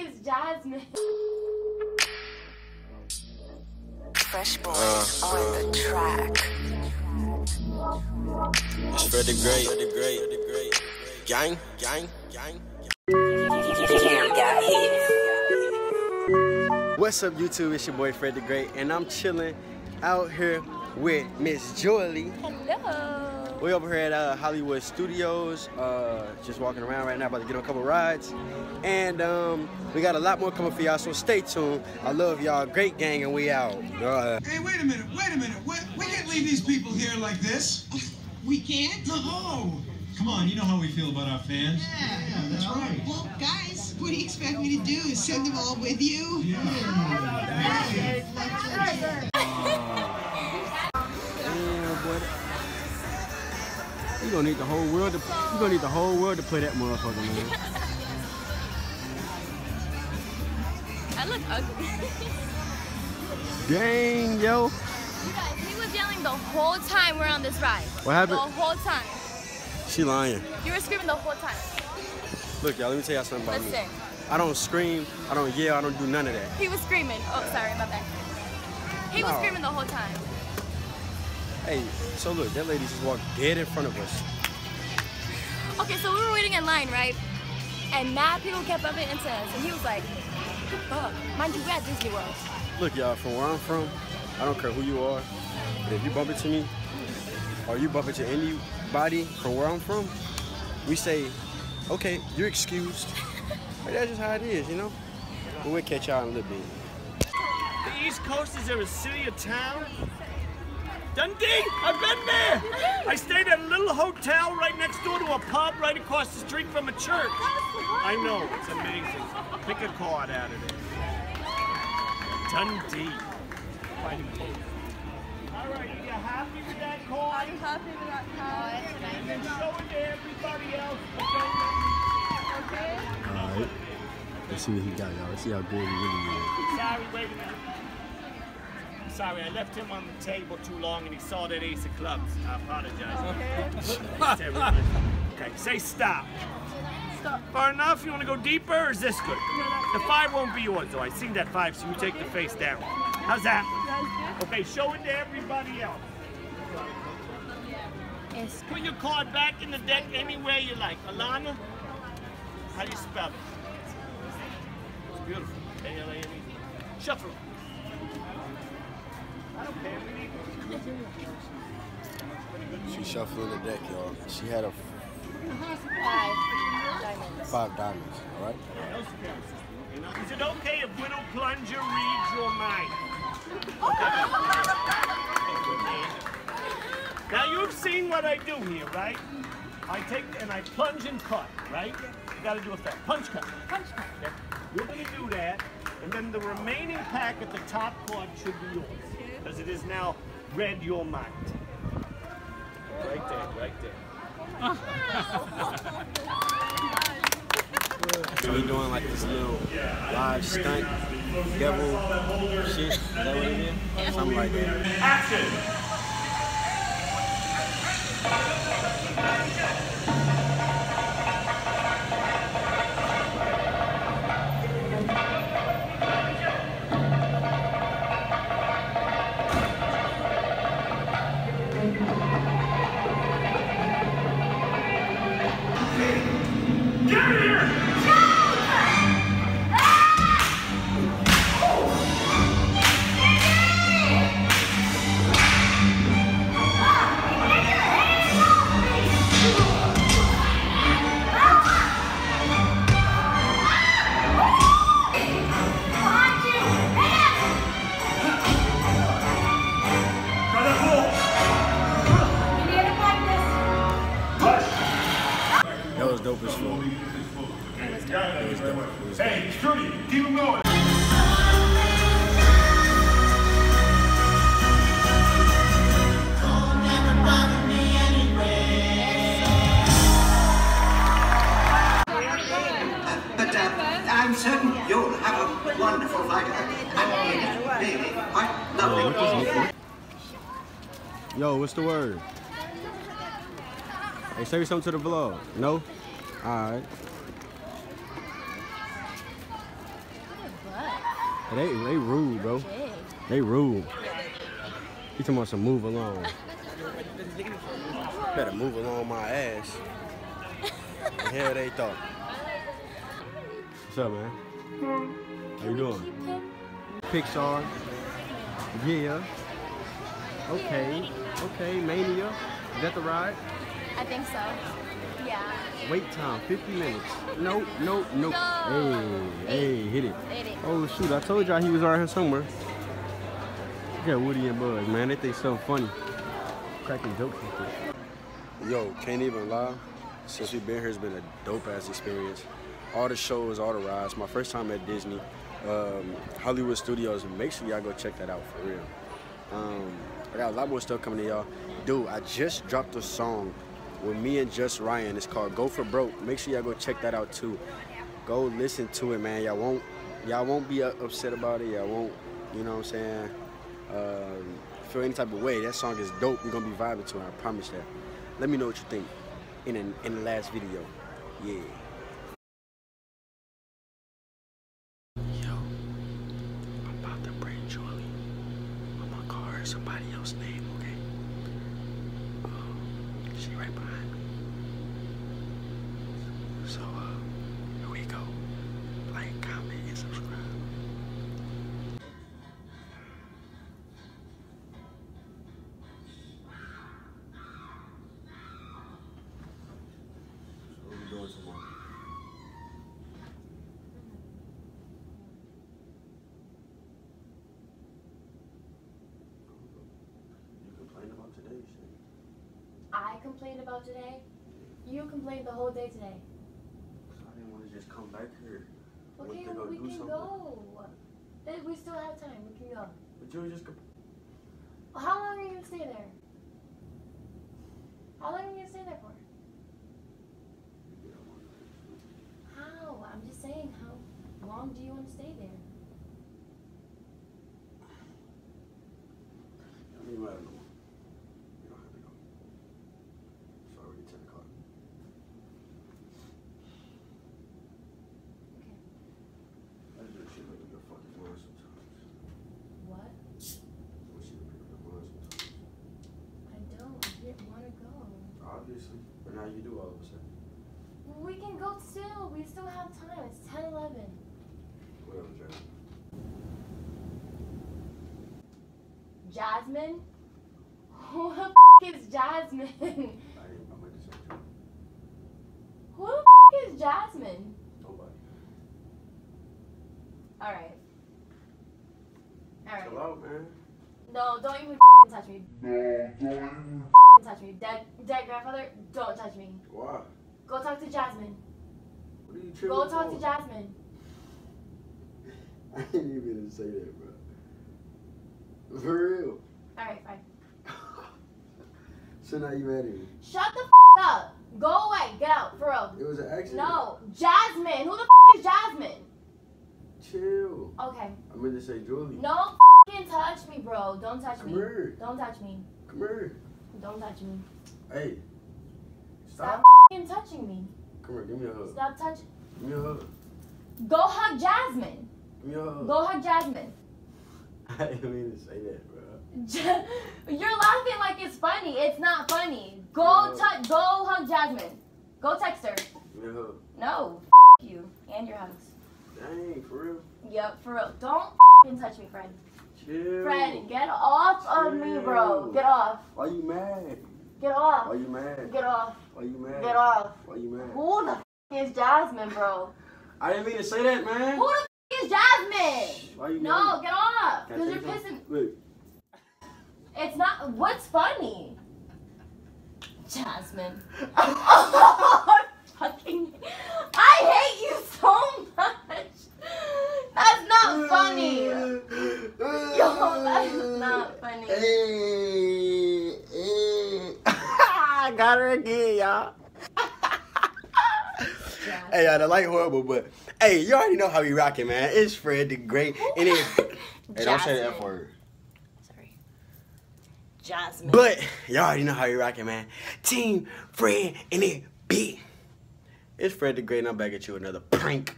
is Jasmine? Fresh boys on the track. It's Fred the Great. Gang, gang. What's up, YouTube? It's your boy Fred the Great, and I'm chilling out here with Miss Jolie. Hello. We over here at Hollywood Studios, just walking around right now, about to get on a couple rides. And we got a lot more coming for y'all, so stay tuned. I love y'all. Great gang, and we out. Hey, wait a minute. What? We can't leave these people here like this. We can't? No. Come on, you know how we feel about our fans. Yeah, that's right. Well, guys, what do you expect me to do? Is send them all with you? Yeah. You gonna need the whole world to play that motherfucker, man. I look ugly. Dang, yo. You guys, he was yelling the whole time we're on this ride. What happened? The whole time. She lying. You were screaming the whole time. Look, y'all, let me tell y'all something about me. I don't scream, I don't yell, I don't do none of that. He was screaming. Oh, sorry, my bad. He was screaming the whole time. Hey, so look, that lady just walked dead in front of us. Okay, so we were waiting in line, right? And mad people kept bumping into us, and he was like, what the fuck? Mind you, we're at Disney World. Look, y'all, from where I'm from, I don't care who you are, but if you bump into me, or you bump into anybody from where I'm from, we say, okay, you're excused. Like, that's just how it is, you know? But we'll catch y'all in a little bit. The East Coast, is there a city or town? Dundee! I've been there! I stayed at a little hotel right next door to a pub right across the street from a church. I know, it's amazing. Pick a card out of there. Dundee. All right, are you happy with that card? I'm happy with that card. And then show it to everybody else. Okay? All right. Let's see what he got, y'all. Let's see how good he really is. Sorry, wait a minute. Sorry, I left him on the table too long and he saw that ace of clubs. I apologize. Okay. Okay, say stop. Stop. Far enough? You want to go deeper or is this good? The five won't be yours, though. I seen that five, so you take the face down. How's that? Okay, show it to everybody else. Yes. Put your card back in the deck anywhere you like. Alana, how do you spell it? It's beautiful. A-L-A-N-E. Shuffle. She's shuffling the deck, y'all. She had a five diamonds, all right? Is it okay if Widow Plunger reads your mind? Now you've seen what I do here, right? I take and I plunge and cut, right? You gotta do a fast punch cut. Okay. You're gonna do that, and then the remaining pack at the top card should be yours. Because it is now read your mind. Right there, right there. We doing like this little live stunt devil shit. Is that what it is? Something like that. Action! Hey, Trudy, keep him going. I'm certain you'll have a wonderful night. Really, quite lovely. Yo, what's the word? Hey, say something to the vlog. No? All right. They rude, bro. They rude. You talking about some move along. Better move along my ass. The hell they thought. What's up, man? How you doing? Pixar. Yeah. Okay. Okay. Mania. Is that the ride? I think so. Yeah. Wait time, 50 minutes. Nope, nope, nope. No. Hey, hey, hit it. Hit it. Oh shoot, I told y'all he was right here somewhere. You got Woody and Buzz, man. They think something funny. Cracking jokes and shit. Yo, can't even lie. Since we've been here, it's been a dope-ass experience. All the shows, all the rides. My first time at Disney. Hollywood Studios. Make sure y'all go check that out for real. I got a lot more stuff coming to y'all. Dude, I just dropped a song with me and Just Ryan. It's called Go for Broke. Make sure y'all go check that out too. Go listen to it, man. Y'all won't be upset about it. Y'all won't, you know what I'm saying, feel any type of way. That song is dope. You're gonna be vibing to it. I promise that. Let me know what you think in the last video. Yeah. Somebody else's name, okay? She right behind me. So, here we go. Like, comment, and subscribe. So, what are we doing tomorrow? I complained about today? You complained the whole day today. I didn't want to just come back here. Okay, well, we can go. We still have time. We can go. But you just... How long are you going to stay there? How long are you going to stay there for? How? I'm just saying, how long do you want to stay there? I mean, I don't know. But now you do all of a sudden. We can go still. We still have time. It's 10:11. Whatever, Jasmine. Jasmine? Who the f is Jasmine? I might just say Jasmine. Who the f is Jasmine? Nobody. Alright. Alright. Chill out, man. No, don't even f touch me. No, don't even touch me. Dead grandfather, don't touch me. Why? Go talk to Jasmine. What are you tripping about? Go talk to Jasmine. I didn't even say that, bro. For real. Alright, fine. So now you mad at me. Shut the f up. Go away. Get out. For real. It was an accident. No. Jasmine. Who the f is Jasmine? Chill. Okay. I'm going to say Julie. No f***ing touch me, bro. Don't touch me. Come here. Don't touch me. Come here. Don't touch me. Hey. Stop f***ing touching me. Come here, give me a hug. Stop touching. Give me a hug. Go hug Jasmine. Give me a hug. Go hug Jasmine. I didn't mean to say that, bro. You're laughing like it's funny. It's not funny. Go hug Jasmine. Go text her. Give me a hug. No. F*** you. And your hugs. Dang, for real? Yep, for real. Don't f***ing touch me, friend. Chill. Fred, get off of me, bro. Get off. Why you mad? Get off. Why you mad? Get off. Why you mad? Get off. Why you mad? Who the f is Jasmine, bro? I didn't mean to say that, man. Who the f is Jasmine? Why you mad? No, get off. Because you're pissing. Look. It's not. What's funny? Jasmine. Oh, fucking. I hate you so much. That's not funny. Yo, that is not funny. Hey, hey. I got her again, y'all. Hey, y'all, the light horrible, but hey, you already know how we rocking, man. It's Fred the Great. And it's, hey, don't say the F word. Sorry. Jasmine. But y'all already know how we rocking, man. Team Fred and it B. It's Fred the Great, and I'm back at you with another prank.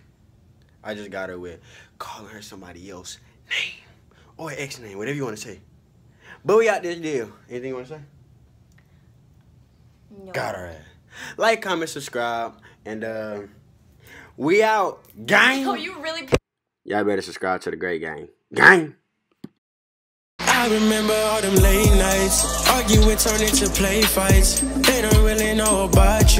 I just got her with calling her somebody else's name or ex name, whatever you want to say. But we got this deal. Anything you want to say? No. Got her ass. Like, comment, subscribe, and we out, gang. Oh, you really? Y'all better subscribe to the Great Gang, gang. I remember all them late nights, arguing, turning to play fights. They don't really know about you.